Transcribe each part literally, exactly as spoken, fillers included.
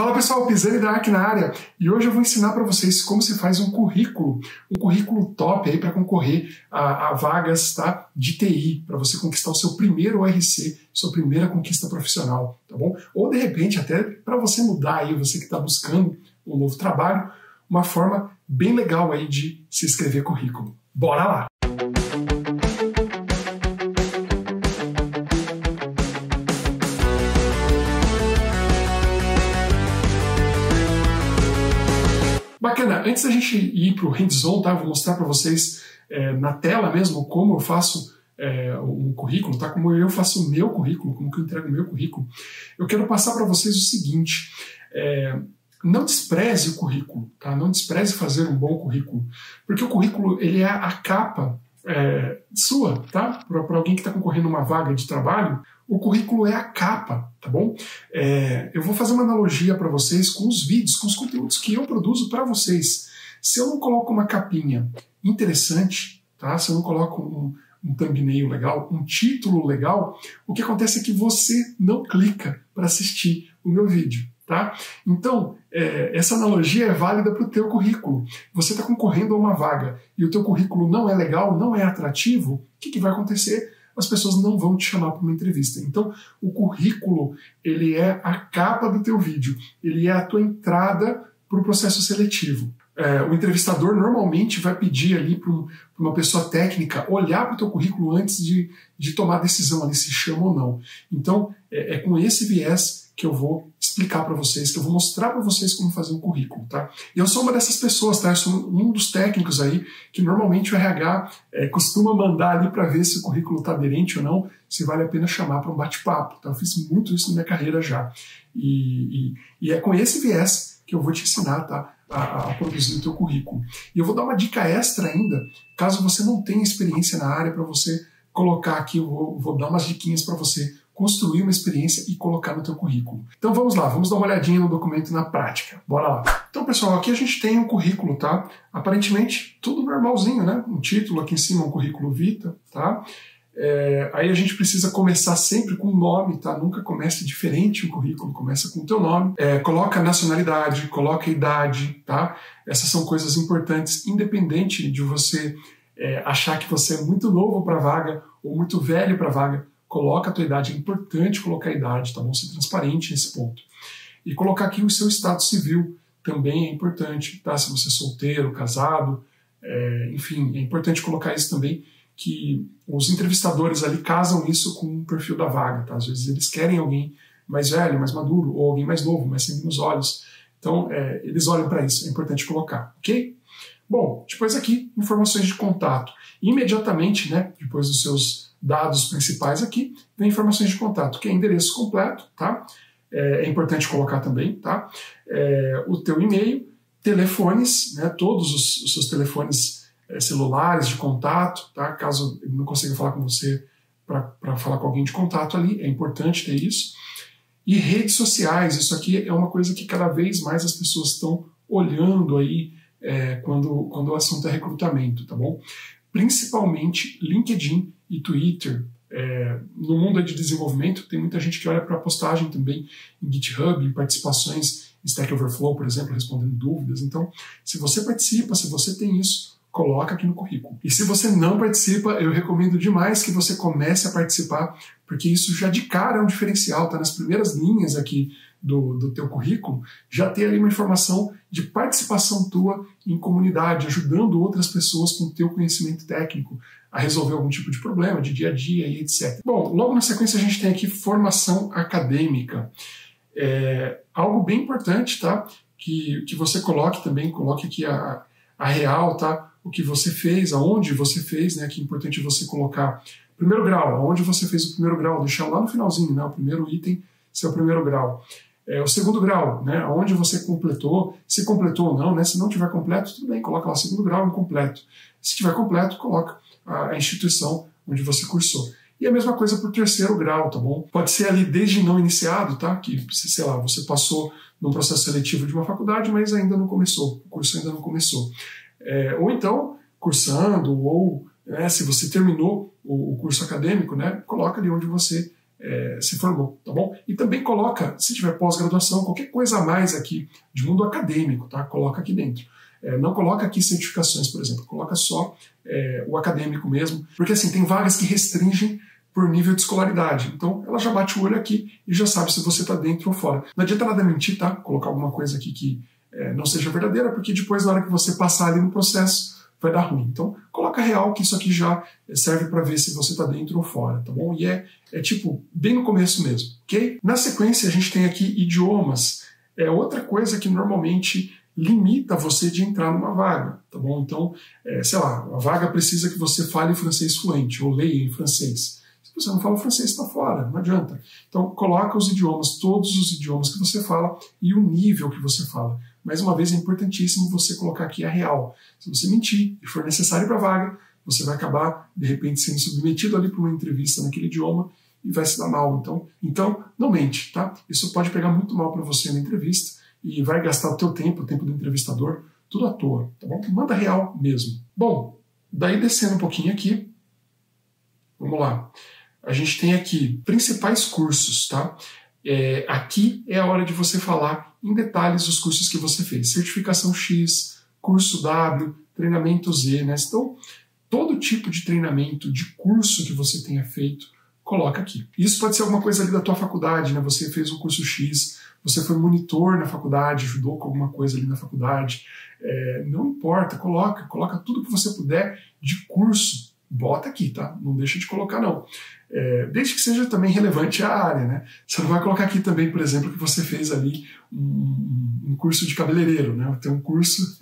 Fala pessoal, Pisani da Arc na área, e hoje eu vou ensinar para vocês como se faz um currículo, um currículo top aí para concorrer a, a vagas, tá, de T I, para você conquistar o seu primeiro O R C, sua primeira conquista profissional, tá bom? Ou de repente até para você mudar aí, você que está buscando um novo trabalho, uma forma bem legal aí de se escrever currículo. Bora lá! Bacana, antes da gente ir para o hands-on, tá? Vou mostrar para vocês é, na tela mesmo como eu faço é, um currículo, tá? Como eu faço o meu currículo, como que eu entrego o meu currículo. Eu quero passar para vocês o seguinte, é, não despreze o currículo, tá? Não despreze fazer um bom currículo, porque o currículo ele é a capa é, sua, tá? Para alguém que está concorrendo a uma vaga de trabalho, o currículo é a capa, tá bom? É, eu vou fazer uma analogia para vocês com os vídeos, com os conteúdos que eu produzo para vocês. Se eu não coloco uma capinha interessante, tá? Se eu não coloco um, um thumbnail legal, um título legal, o que acontece é que você não clica para assistir o meu vídeo, tá? Então, é, essa analogia é válida para o teu currículo. Você está concorrendo a uma vaga e o teu currículo não é legal, não é atrativo, o que, que vai acontecer? As pessoas não vão te chamar para uma entrevista. Então, o currículo, ele é a capa do teu vídeo, ele é a tua entrada para o processo seletivo. É, o entrevistador normalmente vai pedir ali para um, uma pessoa técnica olhar para o teu currículo antes de, de tomar a decisão ali, se chama ou não. Então, é, é com esse viés que eu vou explicar para vocês, que eu vou mostrar para vocês como fazer um currículo, tá? E eu sou uma dessas pessoas, tá? Eu sou um dos técnicos aí que normalmente o R H é, costuma mandar ali para ver se o currículo tá aderente ou não, se vale a pena chamar para um bate-papo, tá? Eu fiz muito isso na minha carreira já. E, e, e é com esse viés que eu vou te ensinar, tá? A, a produzir o teu currículo. E eu vou dar uma dica extra ainda, caso você não tenha experiência na área, para você colocar aqui, eu vou, vou dar umas diquinhas para você construir uma experiência e colocar no teu currículo. Então vamos lá, vamos dar uma olhadinha no documento na prática. Bora lá. Então pessoal, aqui a gente tem um currículo, tá? Aparentemente tudo normalzinho, né? Um título aqui em cima, um currículo vita, tá? É, aí a gente precisa começar sempre com o nome, tá? Nunca comece diferente o currículo, começa com o teu nome. É, coloca a nacionalidade, coloca a idade, tá? Essas são coisas importantes, independente de você é, achar que você é muito novo para a vaga ou muito velho para a vaga. Coloca a tua idade, é importante colocar a idade, tá bom? Ser transparente nesse ponto. E colocar aqui o seu estado civil também é importante, tá? Se você é solteiro, casado, é, enfim, é importante colocar isso também, que os entrevistadores ali casam isso com o perfil da vaga, tá? Às vezes eles querem alguém mais velho, mais maduro, ou alguém mais novo, mais sangue nos olhos. Então, é, eles olham para isso, é importante colocar, ok? Bom, depois aqui, informações de contato. Imediatamente, né, depois dos seus dados principais aqui, vem informações de contato, que é endereço completo, tá? É, é importante colocar também, tá? É, o teu e-mail, telefones, né? Todos os, os seus telefones é, celulares de contato, tá? Caso ele não consiga falar com você, para falar com alguém de contato ali, é importante ter isso. E redes sociais, isso aqui é uma coisa que cada vez mais as pessoas estão olhando aí é, quando, quando o assunto é recrutamento, tá bom? Principalmente LinkedIn e Twitter. É, no mundo de desenvolvimento, tem muita gente que olha para a postagem também em GitHub, em participações em Stack Overflow, por exemplo, respondendo dúvidas. Então, se você participa, se você tem isso, coloca aqui no currículo. E se você não participa, eu recomendo demais que você comece a participar, porque isso já de cara é um diferencial, tá? Nas primeiras linhas aqui do, do teu currículo, já tem ali uma informação de participação tua em comunidade, ajudando outras pessoas com o teu conhecimento técnico a resolver algum tipo de problema de dia a dia e etcétera. Bom, logo na sequência a gente tem aqui formação acadêmica. É, algo bem importante, tá? Que, que você coloque também, coloque aqui a, a real, tá? O que você fez, aonde você fez, né? Que é importante você colocar primeiro grau, aonde você fez o primeiro grau, deixar lá no finalzinho, né? O primeiro item, seu primeiro grau. É, o segundo grau, né? Onde você completou, se completou ou não, né? Se não tiver completo, tudo bem, coloca lá segundo grau incompleto. Se tiver completo, coloca a, a instituição onde você cursou. E a mesma coisa para o terceiro grau, tá bom? Pode ser ali desde não iniciado, tá? Que, sei lá, você passou num processo seletivo de uma faculdade, mas ainda não começou, o curso ainda não começou. É, ou então, cursando, ou né, se você terminou o, o curso acadêmico, né? Coloca ali onde você é, se formou, tá bom? E também coloca, se tiver pós-graduação, qualquer coisa a mais aqui de mundo acadêmico, tá? Coloca aqui dentro. É, não coloca aqui certificações, por exemplo, coloca só é, o acadêmico mesmo, porque assim, tem vagas que restringem por nível de escolaridade, então ela já bate o olho aqui e já sabe se você está dentro ou fora. Não adianta nada mentir, tá? Colocar alguma coisa aqui que é, não seja verdadeira, porque depois na hora que você passar ali no processo, vai dar ruim. Então, coloca real, que isso aqui já serve para ver se você está dentro ou fora, tá bom? E é, é tipo, bem no começo mesmo, ok? Na sequência, a gente tem aqui idiomas. É outra coisa que normalmente limita você de entrar numa vaga, tá bom? Então, é, sei lá, a vaga precisa que você fale francês fluente ou leia em francês. Se você não fala francês, está fora, não adianta. Então, coloca os idiomas, todos os idiomas que você fala e o nível que você fala. Mais uma vez, é importantíssimo você colocar aqui a real. Se você mentir e for necessário para a vaga, você vai acabar, de repente, sendo submetido ali para uma entrevista naquele idioma e vai se dar mal. Então, então não mente, tá? Isso pode pegar muito mal para você na entrevista e vai gastar o teu tempo, o tempo do entrevistador, tudo à toa, tá bom? Manda real mesmo. Bom, daí descendo um pouquinho aqui, vamos lá. A gente tem aqui principais cursos, tá? É, aqui é a hora de você falar em detalhes os cursos que você fez. Certificação X, curso W, treinamento Z, né? Então, todo tipo de treinamento, de curso que você tenha feito, coloca aqui. Isso pode ser alguma coisa ali da tua faculdade, né? Você fez um curso X, você foi monitor na faculdade, ajudou com alguma coisa ali na faculdade. É, não importa, coloca. Coloca tudo que você puder de curso. Bota aqui, tá? Não deixa de colocar, não. É, desde que seja também relevante à área, né? Você não vai colocar aqui também, por exemplo, que você fez ali um, um curso de cabeleireiro, né? Tem um curso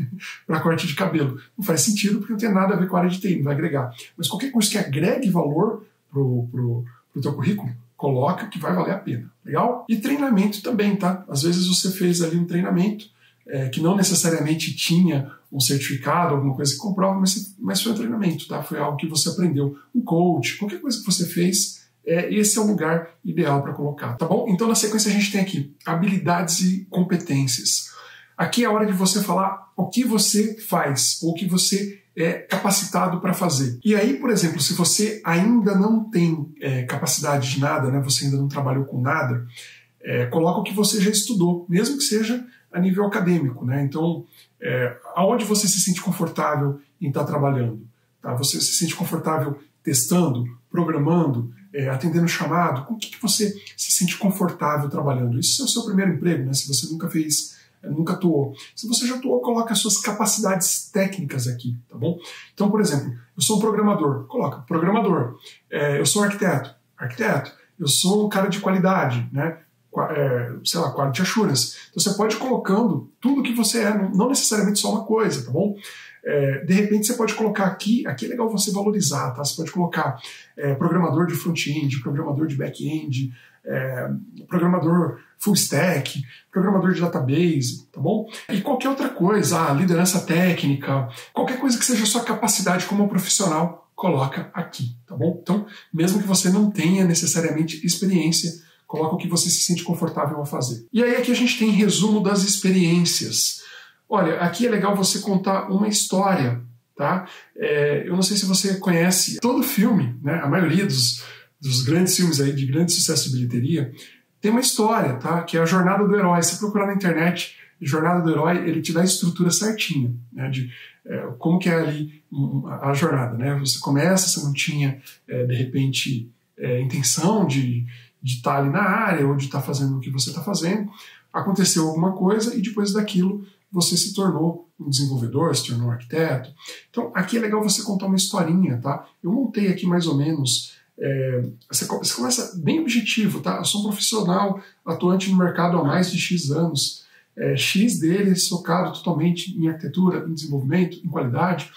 para corte de cabelo. Não faz sentido porque não tem nada a ver com a área de T I, não vai agregar. Mas qualquer curso que agregue valor pro, pro, pro teu currículo, coloca que vai valer a pena, legal? E treinamento também, tá? Às vezes você fez ali um treinamento é, que não necessariamente tinha um certificado, alguma coisa que comprova, mas, mas foi um treinamento, tá? Foi algo que você aprendeu, um coach, qualquer coisa que você fez, é, esse é o lugar ideal para colocar, tá bom? Então, na sequência, a gente tem aqui habilidades e competências. Aqui é a hora de você falar o que você faz, ou o que você é capacitado para fazer. E aí, por exemplo, se você ainda não tem é, capacidade de nada, né? Você ainda não trabalhou com nada, é, coloca o que você já estudou, mesmo que seja a nível acadêmico, né? Então, é, aonde você se sente confortável em estar trabalhando? Tá? Você se sente confortável testando, programando, é, atendendo chamado? Com o que, que você se sente confortável trabalhando? Isso é o seu primeiro emprego, né? Se você nunca fez, nunca atuou. Se você já atuou, coloca as suas capacidades técnicas aqui, tá bom? Então, por exemplo, eu sou um programador, coloca programador. É, eu sou um arquiteto, arquiteto. Eu sou um cara de qualidade, né? Sei lá, quality assurance. Então você pode ir colocando tudo que você é, não necessariamente só uma coisa, tá bom? É, de repente você pode colocar aqui, aqui é legal você valorizar, tá? Você pode colocar é, programador de front-end, programador de back-end, é, programador full stack, programador de database, tá bom? E qualquer outra coisa, ah, liderança técnica, qualquer coisa que seja a sua capacidade como profissional, coloca aqui, tá bom? Então, mesmo que você não tenha necessariamente experiência, coloca o que você se sente confortável a fazer. E aí aqui a gente tem resumo das experiências. Olha, aqui é legal você contar uma história, tá? É, eu não sei se você conhece todo filme, né? A maioria dos, dos grandes filmes aí de grande sucesso de bilheteria tem uma história, tá? Que é a jornada do herói. Se procurar na internet, jornada do herói, ele te dá a estrutura certinha, né? De é, como que é ali a jornada, né? Você começa, você não tinha, é, de repente, é, intenção de de estar ali na área, ou de estar fazendo o que você está fazendo, aconteceu alguma coisa e depois daquilo você se tornou um desenvolvedor, se tornou um arquiteto. Então aqui é legal você contar uma historinha, tá? Eu montei aqui mais ou menos, é, você começa bem objetivo, tá? Eu sou um profissional atuante no mercado há mais de X anos, é, X deles focado totalmente em arquitetura, em desenvolvimento, em qualidade.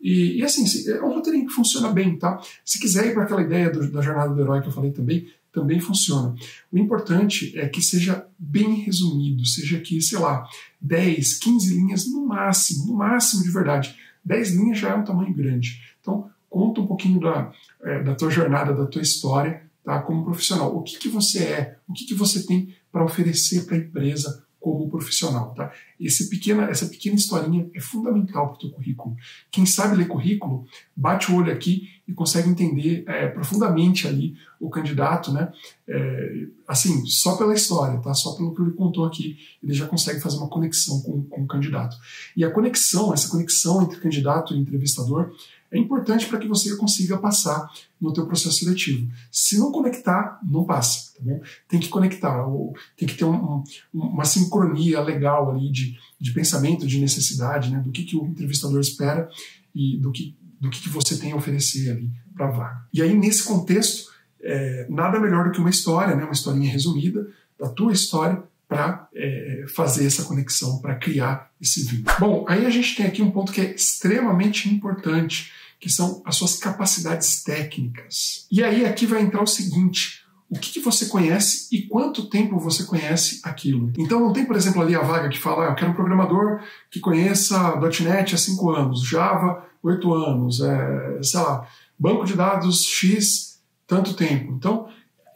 E, e assim, é um roteirinho que funciona bem, tá? Se quiser ir para aquela ideia do, da jornada do herói que eu falei também, também funciona. O importante é que seja bem resumido, seja aqui, sei lá, dez, quinze linhas no máximo, no máximo de verdade. dez linhas já é um tamanho grande. Então, conta um pouquinho da, é, da tua jornada, da tua história, tá? Como profissional. O que que você é? O que que você tem para oferecer para a empresa, como profissional, tá? Esse pequena, essa pequena historinha é fundamental para o teu currículo. Quem sabe ler currículo, bate o olho aqui e consegue entender é, profundamente ali o candidato, né? É, assim, só pela história, tá? Só pelo que ele contou aqui, ele já consegue fazer uma conexão com, com o candidato. E a conexão, essa conexão entre candidato e entrevistador é importante para que você consiga passar no teu processo seletivo. Se não conectar, não passa, tá bom? Tem que conectar, ou tem que ter um, um, uma sincronia legal ali de, de pensamento, de necessidade, né? Do que, que o entrevistador espera e do que, do que, que você tem a oferecer ali para a vaga. E aí, nesse contexto, é, nada melhor do que uma história, né? Uma historinha resumida da tua história, para é, fazer essa conexão, para criar esse vínculo. Bom, aí a gente tem aqui um ponto que é extremamente importante, que são as suas capacidades técnicas. E aí aqui vai entrar o seguinte: o que, que você conhece e quanto tempo você conhece aquilo. Então não tem, por exemplo, ali a vaga que fala, ah, eu quero um programador que conheça .ponto net há cinco anos, Java oito anos, é, sei lá, banco de dados X tanto tempo. Então,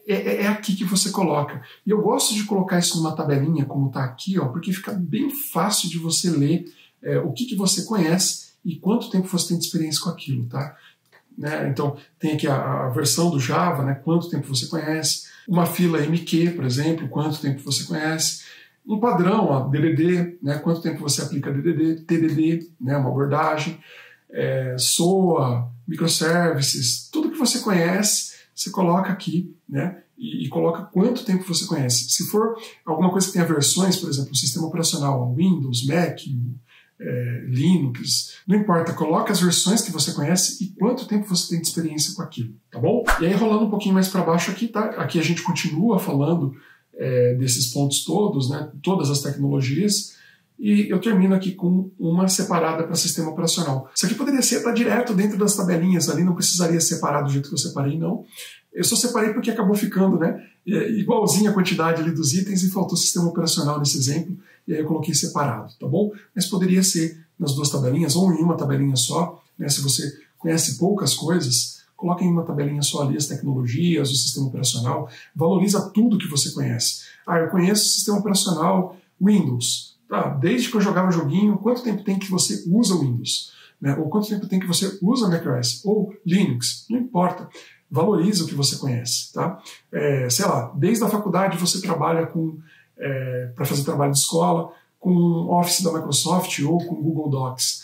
é aqui que você coloca. E eu gosto de colocar isso numa tabelinha, como está aqui, ó, porque fica bem fácil de você ler é, o que, que você conhece e quanto tempo você tem de experiência com aquilo, tá? Né? Então, tem aqui a, a versão do Java, né? Quanto tempo você conhece. Uma fila M Q, por exemplo, quanto tempo você conhece. Um padrão, ó, D D D, né? Quanto tempo você aplica D D D, T D D, né? Uma abordagem. É, S O A, microservices, tudo que você conhece, você coloca aqui, né, e, e coloca quanto tempo você conhece. Se for alguma coisa que tenha versões, por exemplo, o sistema operacional, Windows, Mac, é, Linux, não importa, coloca as versões que você conhece e quanto tempo você tem de experiência com aquilo, tá bom? E aí, rolando um pouquinho mais para baixo aqui, tá? Aqui a gente continua falando é, desses pontos todos, né, todas as tecnologias, e eu termino aqui com uma separada para sistema operacional. Isso aqui poderia ser tá direto dentro das tabelinhas ali, não precisaria separar do jeito que eu separei, não. Eu só separei porque acabou ficando, né, igualzinha a quantidade ali dos itens e faltou sistema operacional nesse exemplo, e aí eu coloquei separado, tá bom? Mas poderia ser nas duas tabelinhas ou em uma tabelinha só, né, se você conhece poucas coisas, coloca em uma tabelinha só ali as tecnologias, o sistema operacional, valoriza tudo que você conhece. Ah, eu conheço o sistema operacional Windows. Ah, desde que eu jogava joguinho, quanto tempo tem que você usa Windows? Né? Ou quanto tempo tem que você usa macOS? Ou Linux? Não importa. Valoriza o que você conhece. Tá? É, sei lá, desde a faculdade você trabalha com é, para fazer trabalho de escola, com Office da Microsoft ou com Google Docs.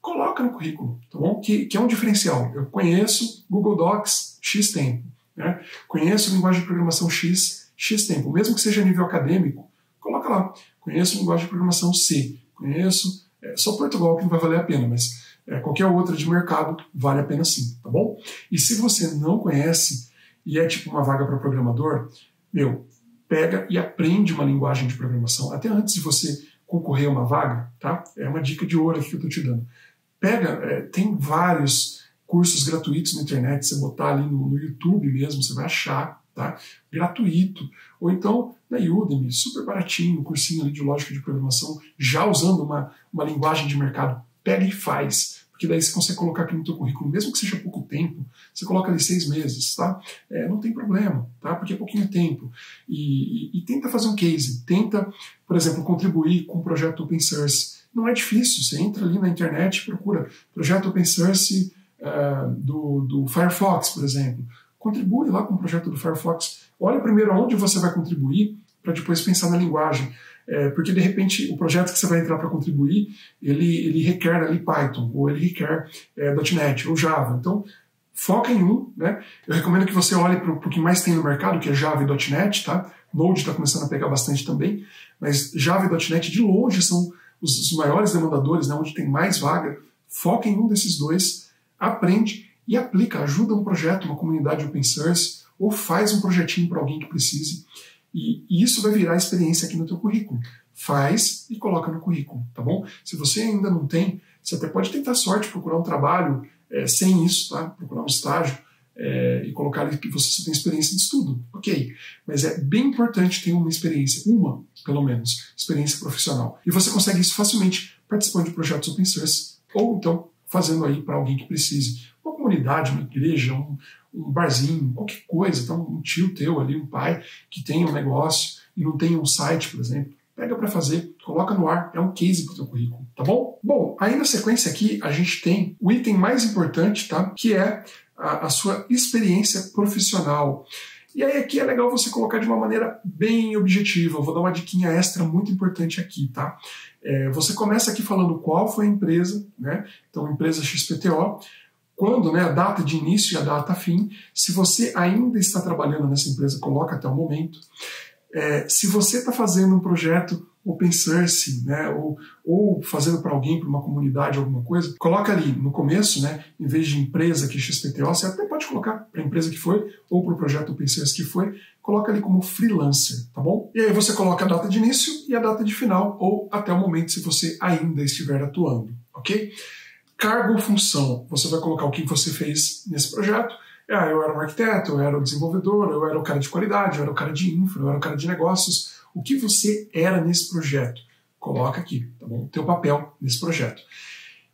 Coloca no currículo, tá bom? Que, que é um diferencial. Eu conheço Google Docs X tempo. Né? Conheço linguagem de programação X, X tempo. Mesmo que seja a nível acadêmico, coloca lá. Conheço linguagem de programação C, conheço é, só Portugal que não vai valer a pena, mas é, qualquer outra de mercado vale a pena sim, tá bom? E se você não conhece e é tipo uma vaga para programador, meu, pega e aprende uma linguagem de programação, até antes de você concorrer a uma vaga, tá? É uma dica de ouro aqui que eu tô te dando. Pega, é, tem vários cursos gratuitos na internet, você botar ali no, no YouTube mesmo, você vai achar, tá? Gratuito, ou então na Udemy, super baratinho, um cursinho ali de lógica de programação, já usando uma, uma linguagem de mercado, pega e faz, porque daí você consegue colocar aqui no teu currículo, mesmo que seja pouco tempo, você coloca ali seis meses, tá? É, não tem problema, tá? Porque é pouquinho tempo, e, e, e tenta fazer um case, tenta, por exemplo, contribuir com um projeto open source, não é difícil, você entra ali na internet, procura projeto open source uh, do, do Firefox, por exemplo, contribui lá com o projeto do Firefox. Olha primeiro aonde você vai contribuir para depois pensar na linguagem. É, porque, de repente, o projeto que você vai entrar para contribuir, ele, ele requer ali Python, ou ele requer é, .ponto net, ou Java. Então, foca em um, né? Eu recomendo que você olhe para o que mais tem no mercado, que é Java e .ponto net, tá? Node está começando a pegar bastante também, mas Java e .ponto net, de longe, são os, os maiores demandadores, né? Onde tem mais vaga. Foca em um desses dois, aprende e aplica, ajuda um projeto, uma comunidade open source, ou faz um projetinho para alguém que precise, e isso vai virar experiência aqui no teu currículo. Faz e coloca no currículo, tá bom? Se você ainda não tem, você até pode tentar sorte, procurar um trabalho é, sem isso, tá? Procurar um estágio é, e colocar ali que você só tem experiência de estudo, ok. Mas é bem importante ter uma experiência, uma, pelo menos, experiência profissional. E você consegue isso facilmente participando de projetos open source, ou então fazendo aí para alguém que precise. Uma comunidade, uma igreja, um, um barzinho, qualquer coisa, então um tio teu ali, um pai que tem um negócio e não tem um site, por exemplo, pega para fazer, coloca no ar, é um case para o teu currículo, tá bom? Bom, aí na sequência aqui a gente tem o item mais importante, tá? Que é a, a sua experiência profissional. E aí aqui é legal você colocar de uma maneira bem objetiva. Eu vou dar uma diquinha extra muito importante aqui, tá? É, você começa aqui falando qual foi a empresa, né? Então, empresa X P T O, quando, né, a data de início e a data fim. Se você ainda está trabalhando nessa empresa, coloca até o momento. É, se você está fazendo um projeto open source, né, ou, ou fazendo para alguém, para uma comunidade, alguma coisa, coloca ali no começo, né, em vez de empresa que X P T O, você até pode colocar para a empresa que foi, ou para o projeto open source que foi, coloca ali como freelancer, tá bom? E aí você coloca a data de início e a data de final, ou até o momento se você ainda estiver atuando, ok? Cargo ou função, você vai colocar o que você fez nesse projeto. Ah, eu era um arquiteto, eu era um desenvolvedor, eu era o cara de qualidade, eu era o cara de infra, eu era o cara de negócios. O que você era nesse projeto? Coloca aqui, tá bom? O teu papel nesse projeto.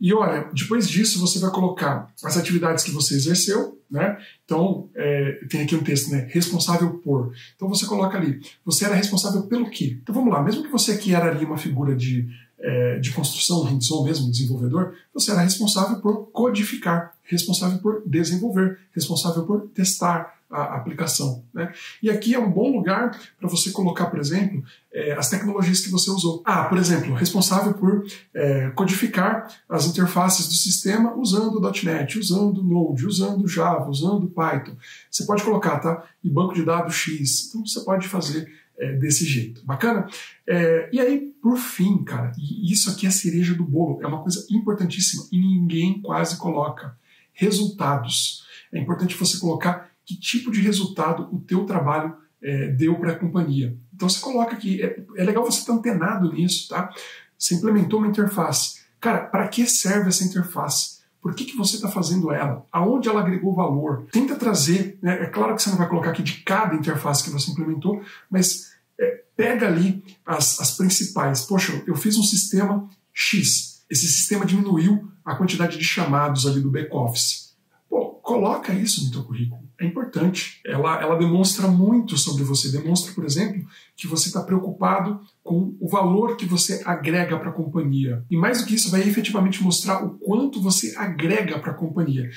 E olha, depois disso você vai colocar as atividades que você exerceu, né? Então, é, tem aqui um texto, né? Responsável por. Então você coloca ali, você era responsável pelo quê? Então vamos lá, mesmo que você aqui era ali uma figura de, é, de construção, hands-on mesmo, desenvolvedor, você era responsável por codificar, responsável por desenvolver, responsável por testar a aplicação, né? E aqui é um bom lugar para você colocar, por exemplo, é, as tecnologias que você usou. Ah, por exemplo, responsável por é, codificar as interfaces do sistema usando .NET, usando Node, usando Java, usando Python. Você pode colocar, tá? E banco de dados X. Então você pode fazer é, desse jeito. Bacana? É, e aí, por fim, cara, e isso aqui é a cereja do bolo, é uma coisa importantíssima e ninguém quase coloca. Resultados. É importante você colocar que tipo de resultado o teu trabalho é, deu para a companhia. Então você coloca aqui, é, é legal você estar antenado nisso, tá? Você implementou uma interface. Cara, para que serve essa interface? Por que que você está fazendo ela? Aonde ela agregou valor? Tenta trazer, né? É claro que você não vai colocar aqui de cada interface que você implementou, mas é, pega ali as, as principais. Poxa, eu fiz um sistema X. Esse sistema diminuiu a quantidade de chamados ali do back-office. Pô, coloca isso no teu currículo. É importante, ela, ela demonstra muito sobre você, demonstra, por exemplo, que você está preocupado com o valor que você agrega para a companhia. E mais do que isso, vai efetivamente mostrar o quanto você agrega para a companhia.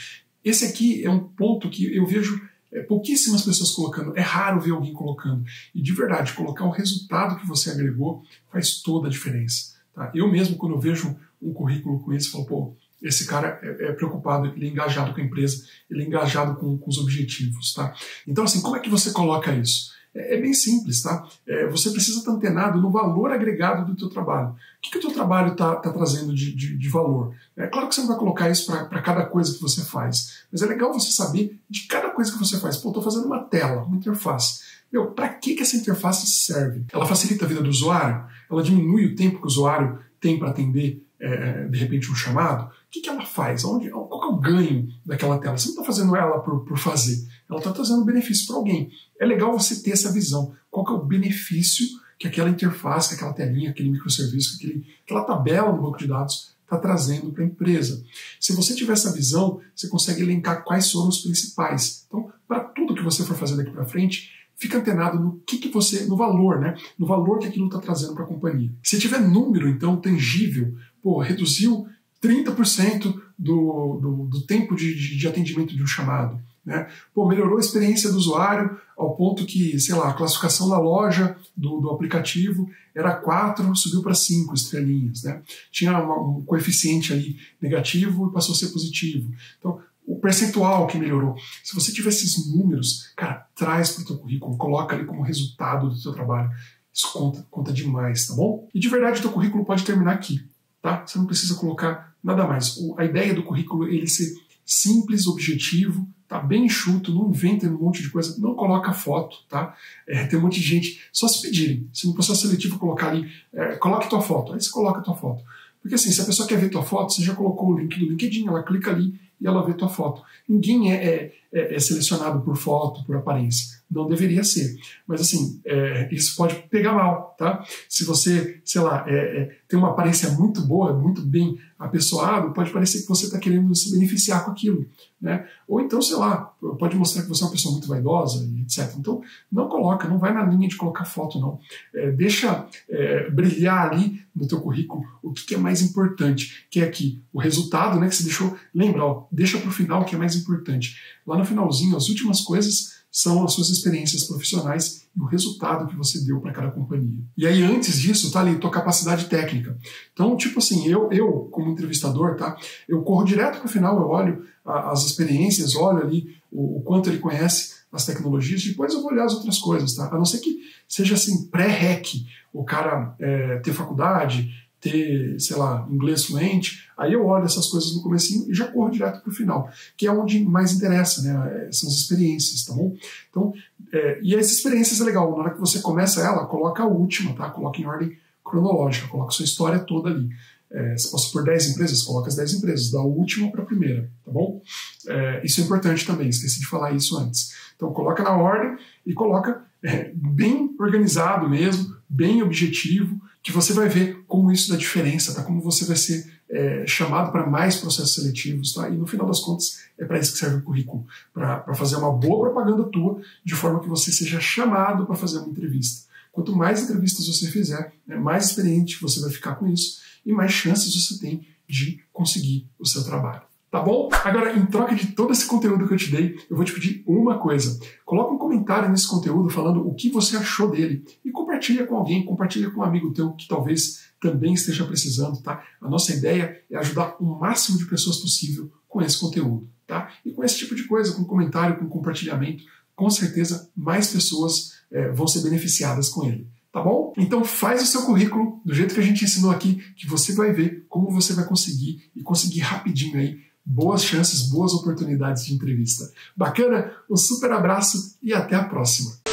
Esse aqui é um ponto que eu vejo é, pouquíssimas pessoas colocando, é raro ver alguém colocando. E de verdade, colocar o resultado que você agregou faz toda a diferença, tá? Eu mesmo, quando eu vejo um currículo com esse, falo, pô, esse cara é preocupado, ele é engajado com a empresa, ele é engajado com, com os objetivos, tá? Então, assim, como é que você coloca isso? É, é bem simples, tá? É, você precisa estar antenado no valor agregado do teu trabalho. O que, que o teu trabalho está tá trazendo de, de, de valor? É claro que você não vai colocar isso para cada coisa que você faz, mas é legal você saber de cada coisa que você faz. Pô, estou fazendo uma tela, uma interface. Meu, para que, que essa interface serve? Ela facilita a vida do usuário? Ela diminui o tempo que o usuário tem para atender, É, de repente, um chamado? O que, que ela faz? Onde, qual que é o ganho daquela tela? Você não está fazendo ela por, por fazer, ela está trazendo benefício para alguém. É legal você ter essa visão. Qual que é o benefício que aquela interface, que aquela telinha, aquele microserviço, que aquele, aquela tabela no banco de dados está trazendo para a empresa? Se você tiver essa visão, você consegue elencar quais foram os principais. Então, para tudo que você for fazer daqui para frente, fica antenado no que, que você, no valor, né? No valor que aquilo está trazendo para a companhia. Se tiver número, então, tangível, pô, reduziu trinta por cento do, do, do tempo de, de, de atendimento de um chamado, né? Pô, melhorou a experiência do usuário ao ponto que, sei lá, a classificação da loja do, do aplicativo era quatro, subiu para cinco estrelinhas, né? Tinha uma, um coeficiente aí negativo e passou a ser positivo. Então, o percentual que melhorou. Se você tiver esses números, cara, traz para o teu currículo, coloca ali como resultado do teu trabalho. Isso conta, conta demais, tá bom? E de verdade, o teu currículo pode terminar aqui, tá? Você não precisa colocar nada mais. O, a ideia do currículo é ele ser simples, objetivo, tá bem enxuto, não inventa um monte de coisa, não coloca foto, tá? É, tem um monte de gente, só se pedirem. Se no processo seletivo colocar ali, é, coloque tua foto, aí você coloca tua foto. Porque assim, se a pessoa quer ver tua foto, você já colocou o link do LinkedIn, ela clica ali, e ela vê tua foto. Ninguém é, é, é selecionado por foto, por aparência. não deveria ser. Mas assim, é, isso pode pegar mal, tá? Se você, sei lá, é, é, tem uma aparência muito boa, muito bem apessoado, pode parecer que você está querendo se beneficiar com aquilo, né? Ou então, sei lá, pode mostrar que você é uma pessoa muito vaidosa, etcétera. Então, não coloca, não vai na linha de colocar foto, não. É, deixa é, brilhar ali no teu currículo o que, que é mais importante, que é aqui o resultado, né, que você deixou. Lembra, ó, deixa para o final o que é mais importante. Lá no finalzinho, as últimas coisas são as suas experiências profissionais e o resultado que você deu para cada companhia. E aí, antes disso, tá ali tua capacidade técnica. Então, tipo assim, eu, eu como entrevistador, tá, eu corro direto para o final, eu olho a, as experiências, olho ali o, o quanto ele conhece as tecnologias, depois eu vou olhar as outras coisas, tá? A não ser que seja assim, pré-req, o cara é, ter faculdade, ter, sei lá, inglês fluente, aí eu olho essas coisas no comecinho e já corro direto para o final, que é onde mais interessa, né? São as experiências, tá bom? Então, é, e as experiências é legal, na hora que você começa ela, coloca a última, tá? Coloca em ordem cronológica, coloca sua história toda ali. É, você passou por dez empresas, coloca as dez empresas, da última para a primeira, tá bom? É, isso é importante também, esqueci de falar isso antes. Então, coloca na ordem e coloca é, bem organizado mesmo, bem objetivo, que você vai ver como isso dá diferença, tá? Como você vai ser é, chamado para mais processos seletivos, tá? E no final das contas é para isso que serve o currículo, para fazer uma boa propaganda tua, de forma que você seja chamado para fazer uma entrevista. Quanto mais entrevistas você fizer, né, mais experiente você vai ficar com isso e mais chances você tem de conseguir o seu trabalho. Tá bom? Agora, em troca de todo esse conteúdo que eu te dei, eu vou te pedir uma coisa. Coloca um comentário nesse conteúdo falando o que você achou dele e compartilha com alguém, compartilha com um amigo teu que talvez também esteja precisando, tá? A nossa ideia é ajudar o máximo de pessoas possível com esse conteúdo, tá? E com esse tipo de coisa, com comentário, com compartilhamento, com certeza mais pessoas é, vão ser beneficiadas com ele. Tá bom? Então faz o seu currículo do jeito que a gente ensinou aqui, que você vai ver como você vai conseguir e conseguir rapidinho aí boas chances, boas oportunidades de entrevista. Bacana? Um super abraço e até a próxima!